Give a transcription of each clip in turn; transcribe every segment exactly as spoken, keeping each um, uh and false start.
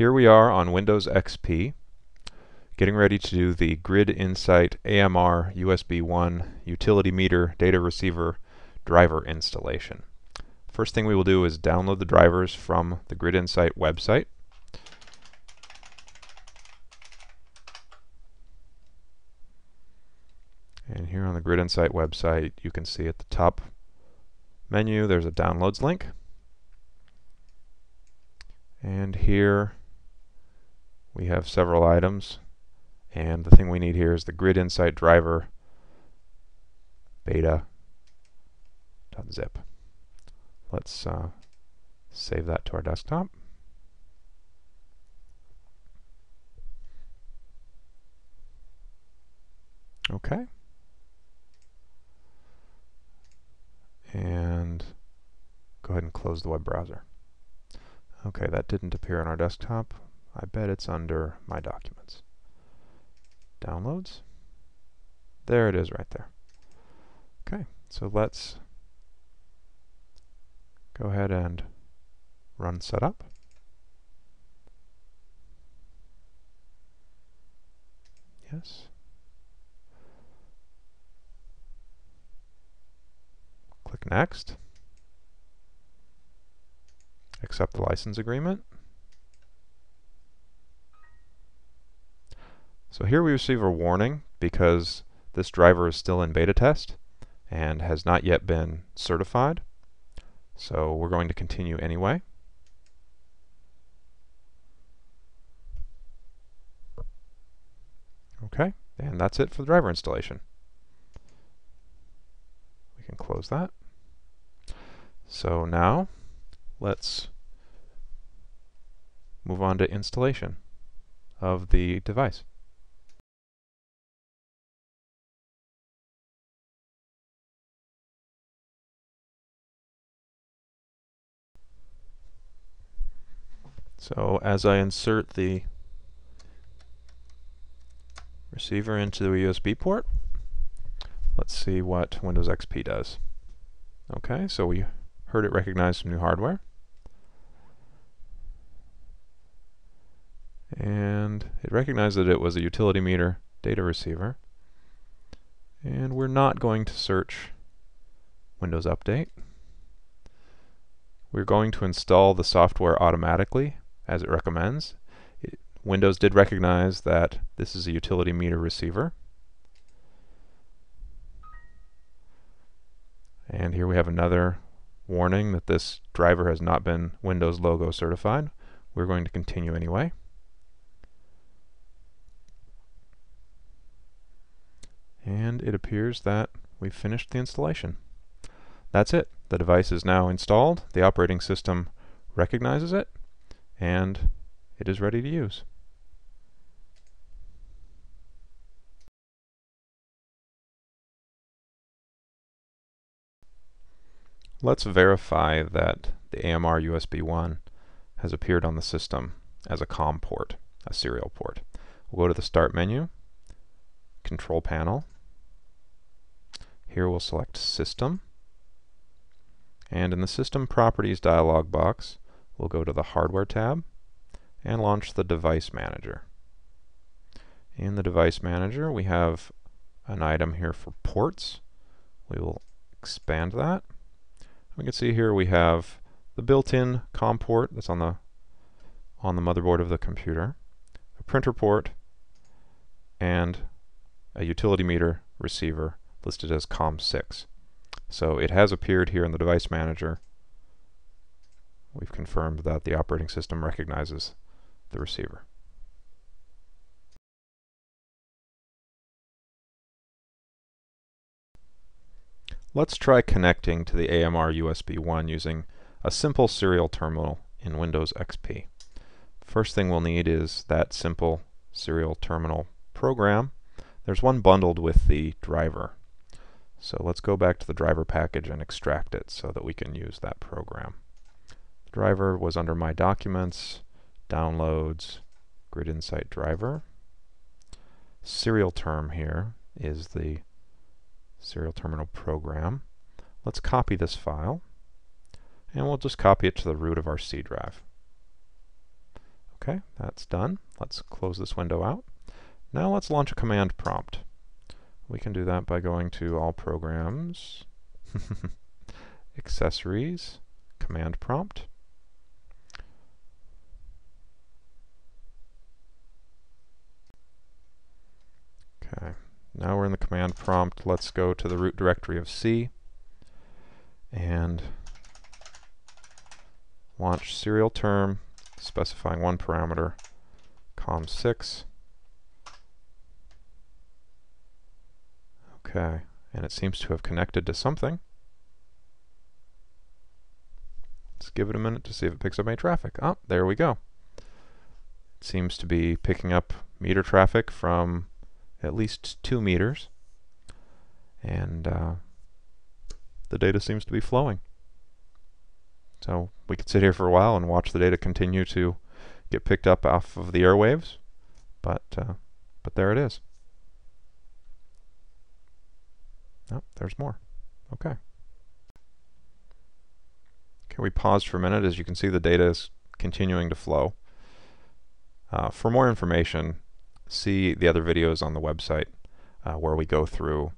Here we are on Windows X P, getting ready to do the Grid Insight A M R U S B one utility meter data receiver driver installation. First thing we will do is download the drivers from the Grid Insight website. And here on the Grid Insight website, you can see at the top menu there's a downloads link. And here we have several items, and the thing we need here is the Grid Insight driver beta.zip. Let's uh, save that to our desktop. Okay. And go ahead and close the web browser. Okay, that didn't appear on our desktop. I bet it's under My Documents. Downloads. There it is right there. Okay, so let's go ahead and run setup. Yes. Click Next. Accept the license agreement. So here we receive a warning because this driver is still in beta test and has not yet been certified. So we're going to continue anyway. Okay, and that's it for the driver installation. We can close that. So now let's move on to installation of the device. So as I insert the receiver into the U S B port, let's see what Windows X P does. Okay, so we heard it recognize some new hardware. And it recognized that it was a utility meter data receiver. And we're not going to search Windows Update. We're going to install the software automatically as it recommends. It, Windows did recognize that this is a utility meter receiver. And here we have another warning that this driver has not been Windows logo certified. We're going to continue anyway. And it appears that we've finished the installation. That's it. The device is now installed, the operating system recognizes it, and it is ready to use. Let's verify that the A M R U S B one has appeared on the system as a COM port, a serial port. We'll go to the Start menu, Control Panel. Here we'll select System. And in the System Properties dialog box, we'll go to the Hardware tab and launch the Device Manager. In the Device Manager, we have an item here for ports. We will expand that. We can see here we have the built-in COM port that's on the on the motherboard of the computer, a printer port, and a utility meter receiver listed as COM six. So it has appeared here in the device manager. We've confirmed that the operating system recognizes the receiver. Let's try connecting to the A M R U S B one using a simple serial terminal in Windows X P. First thing we'll need is that simple serial terminal program. There's one bundled with the driver. So let's go back to the driver package and extract it so that we can use that program. The driver was under My Documents, Downloads, Grid Insight Driver. Serial term here is the serial terminal program. Let's copy this file, and we'll just copy it to the root of our C drive. Okay, that's done. Let's close this window out. Now let's launch a command prompt. We can do that by going to All Programs, Accessories, Command Prompt. Okay, now we're in the command prompt. Let's go to the root directory of C and launch serial term, specifying one parameter, com six. Okay, and it seems to have connected to something. Let's give it a minute to see if it picks up any traffic. Oh, there we go. It seems to be picking up meter traffic from at least two meters, and uh, the data seems to be flowing. So we could sit here for a while and watch the data continue to get picked up off of the airwaves, but uh, but there it is. Oh, there's more. Okay. Okay, we paused for a minute. As you can see, the data is continuing to flow. Uh, for more information, see the other videos on the website uh, where we go through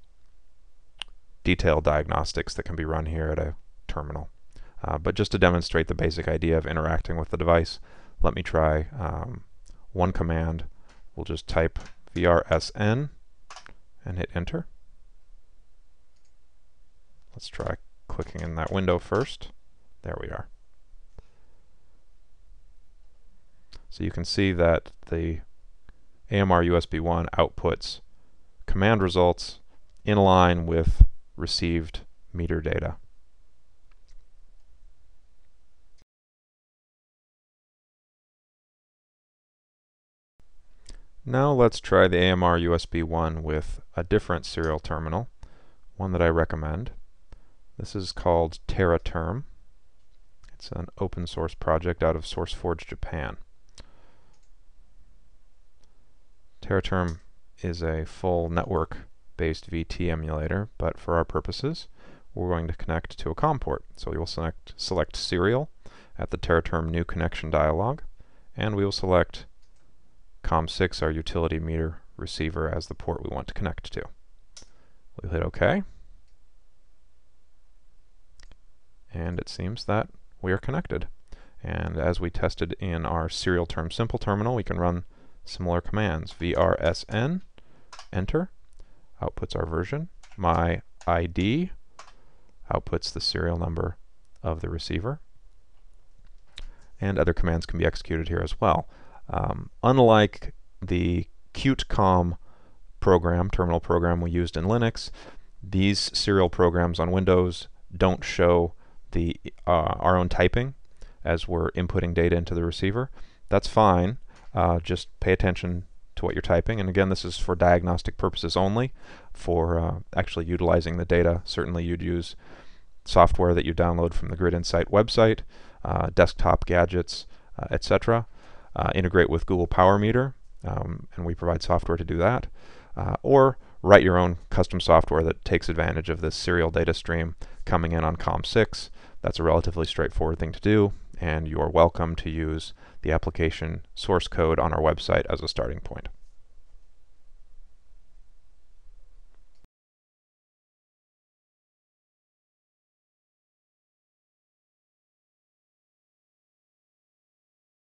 detailed diagnostics that can be run here at a terminal. Uh, but just to demonstrate the basic idea of interacting with the device, let me try um, one command. We'll just type V R S N and hit enter. Let's try clicking in that window first. There we are. So you can see that the A M R U S B one outputs command results in line with received meter data. Now let's try the A M R U S B one with a different serial terminal, one that I recommend. This is called Tera Term. It's an open source project out of SourceForge, Japan. Tera Term is a full network-based V T emulator, but for our purposes, we're going to connect to a COM port. So we will select, select Serial at the Tera Term New Connection dialog, and we will select com six, our utility meter receiver, as the port we want to connect to. We'll hit OK. And it seems that we are connected. And as we tested in our serial term simple terminal, we can run similar commands. V R S N, enter, outputs our version. My I D outputs the serial number of the receiver. And other commands can be executed here as well. Um, unlike the CuteCom program, terminal program we used in Linux, these serial programs on Windows don't show The, uh, our own typing as we're inputting data into the receiver. That's fine, uh, just pay attention to what you're typing, and again this is for diagnostic purposes only. For uh, actually utilizing the data, certainly you'd use software that you download from the Grid Insight website, uh, desktop gadgets, uh, et cetera. Uh, integrate with Google Power Meter, um, and we provide software to do that, uh, or write your own custom software that takes advantage of this serial data stream coming in on com six. That's a relatively straightforward thing to do, and you're welcome to use the application source code on our website as a starting point.